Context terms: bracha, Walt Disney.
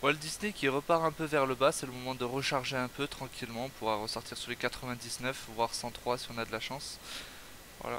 Walt Disney qui repart un peu vers le bas, c'est le moment de recharger un peu tranquillement, on pourra ressortir sur les 99, voire 103 si on a de la chance. Voilà.